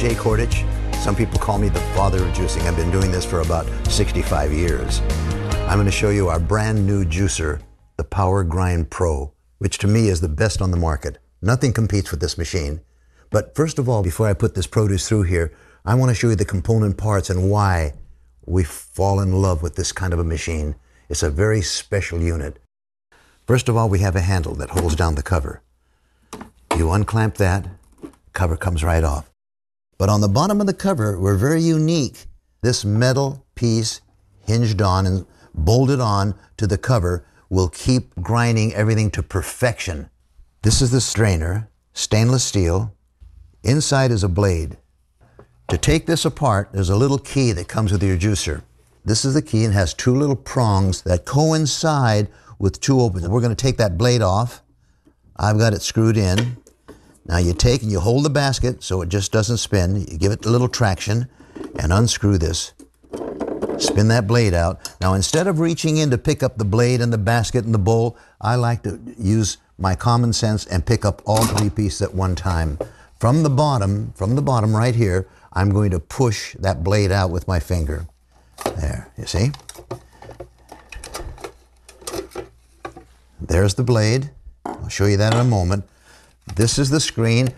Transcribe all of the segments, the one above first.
Jay Kordich. Some people call me the father of juicing. I've been doing this for about 65 years. I'm going to show you our brand new juicer, the PowerGrind Pro, which to me is the best on the market. Nothing competes with this machine. But first of all, before I put this produce through here, I want to show you the component parts and why we fall in love with this kind of a machine. It's a very special unit. First of all, we have a handle that holds down the cover. You unclamp that, cover comes right off. But on the bottom of the cover, we're very unique. This metal piece hinged on and bolted on to the cover will keep grinding everything to perfection. This is the strainer, stainless steel. Inside is a blade. To take this apart, there's a little key that comes with your juicer. This is the key and has two little prongs that coincide with two opens. We're going to take that blade off. I've got it screwed in. Now you take and you hold the basket so it just doesn't spin. You give it a little traction and unscrew this. Spin that blade out. Now instead of reaching in to pick up the blade and the basket and the bowl, I like to use my common sense and pick up all three pieces at one time. From the bottom right here, I'm going to push that blade out with my finger. There, you see? There's the blade. I'll show you that in a moment. This is the screen,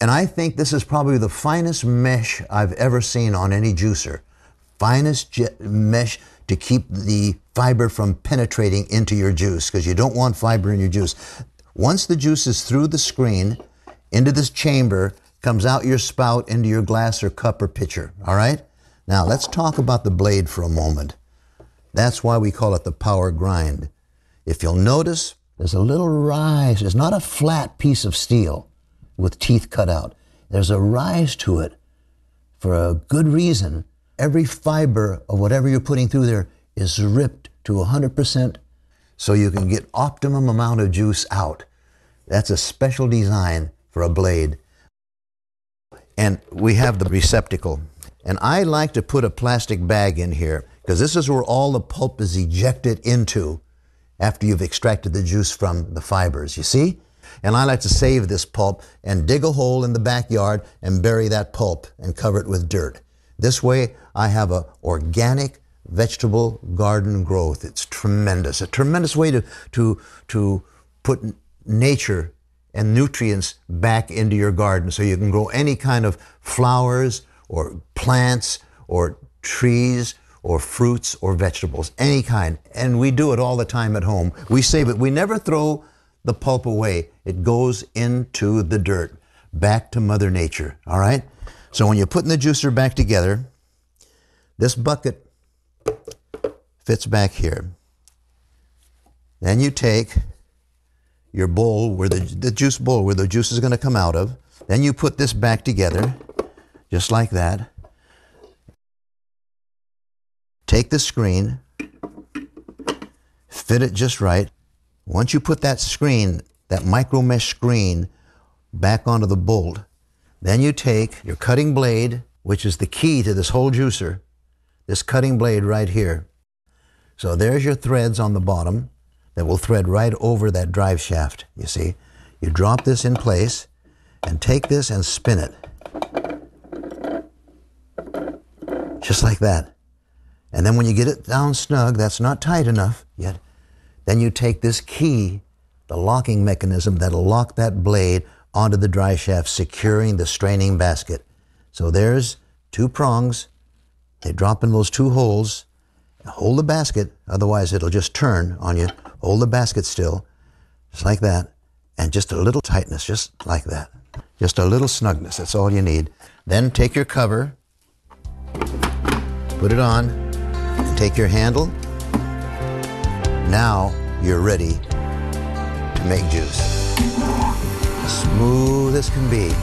and I think this is probably the finest mesh I've ever seen on any juicer. Finest mesh to keep the fiber from penetrating into your juice, because you don't want fiber in your juice. Once the juice is through the screen, into this chamber, comes out your spout into your glass or cup or pitcher, all right? Now let's talk about the blade for a moment. That's why we call it the PowerGrind. If you'll notice, there's a little rise. It's not a flat piece of steel with teeth cut out. There's a rise to it for a good reason. Every fiber of whatever you're putting through there is ripped to 100% so you can get optimum amount of juice out. That's a special design for a blade. And we have the receptacle. And I like to put a plastic bag in here because this is where all the pulp is ejected into after you've extracted the juice from the fibers, you see? And I like to save this pulp and dig a hole in the backyard and bury that pulp and cover it with dirt. This way I have an organic vegetable garden growth. It's tremendous, a tremendous way to put nature and nutrients back into your garden so you can grow any kind of flowers or plants or trees or fruits or vegetables, any kind. And we do it all the time at home. We save it. We never throw the pulp away. It goes into the dirt, back to Mother Nature, all right? So when you're putting the juicer back together, this bucket fits back here. Then you take your bowl, where the juice bowl, where the juice is going to come out of. Then you put this back together, just like that. Take the screen, fit it just right. Once you put that screen, that micro mesh screen, back onto the bolt, then you take your cutting blade, which is the key to this whole juicer, this cutting blade right here. So there's your threads on the bottom that will thread right over that drive shaft, you see. You drop this in place and take this and spin it. Just like that. And then when you get it down snug, that's not tight enough yet, then you take this key, the locking mechanism that'll lock that blade onto the drive shaft, securing the straining basket. So there's two prongs. They drop in those two holes. Hold the basket, otherwise it'll just turn on you. Hold the basket still, just like that, and just a little tightness, just like that. Just a little snugness, that's all you need. Then take your cover, put it on, and take your handle. Now you're ready to make juice. Smooth as can be.